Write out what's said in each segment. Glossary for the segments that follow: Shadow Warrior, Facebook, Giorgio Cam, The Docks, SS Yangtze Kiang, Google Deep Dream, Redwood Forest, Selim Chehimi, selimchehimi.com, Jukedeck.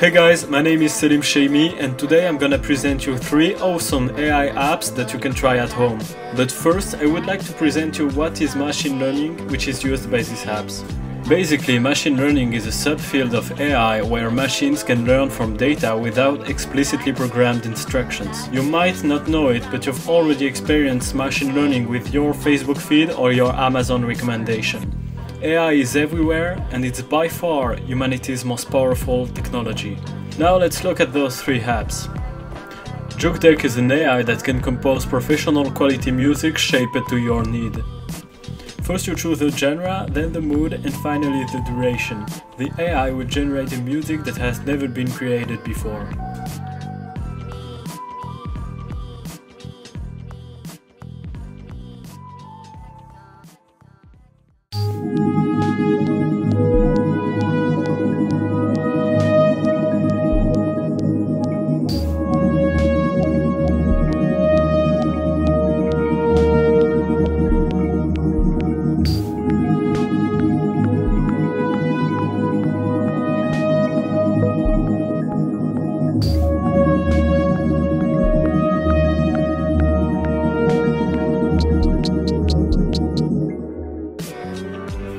Hey guys, my name is Selim Chehimi and today I'm gonna present you 3 awesome AI apps that you can try at home. But first, I would like to present you what is machine learning, which is used by these apps. Basically, machine learning is a subfield of AI where machines can learn from data without explicitly programmed instructions. You might not know it, but you've already experienced machine learning with your Facebook feed or your Amazon recommendation. AI is everywhere and it's by far humanity's most powerful technology. Now let's look at those 3 apps. Jukedeck is an AI that can compose professional quality music shaped to your need. First you choose the genre, then the mood and finally the duration. The AI will generate a music that has never been created before.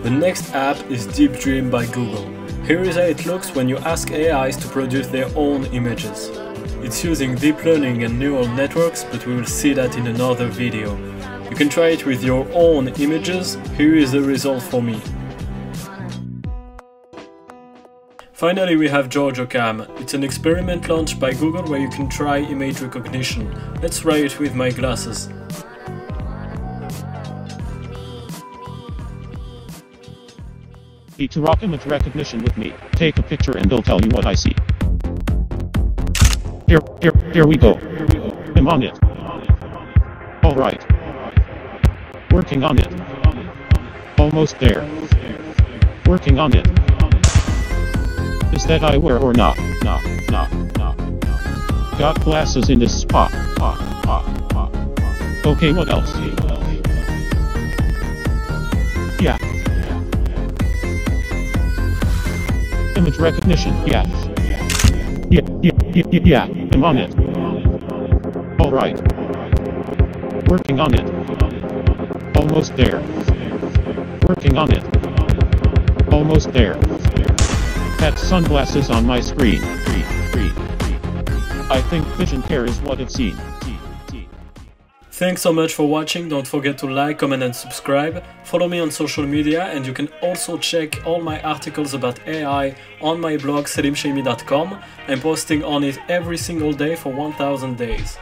The next app is Deep Dream by Google. Here is how it looks when you ask AIs to produce their own images. It's using deep learning and neural networks, but we will see that in another video. You can try it with your own images. Here is the result for me. Finally, we have Giorgio Cam. It's an experiment launched by Google where you can try image recognition. Let's try it with my glasses. To rock image recognition with me, take a picture and they'll tell you what I see. Here we go. I'm on it. Alright. Working on it. Almost there. Working on it. Is that eyewear or not? Nah. Got glasses in this spot. Okay, what else? Yeah. Image recognition, yes. Yeah, I'm on it. Alright. Working on it. Almost there. Working on it. Almost there. That sunglasses on my screen. I think vision care is what it's seen. Thanks so much for watching, don't forget to like, comment and subscribe, follow me on social media and you can also check all my articles about AI on my blog selimchehimi.com. I'm posting on it every single day for 1000 days.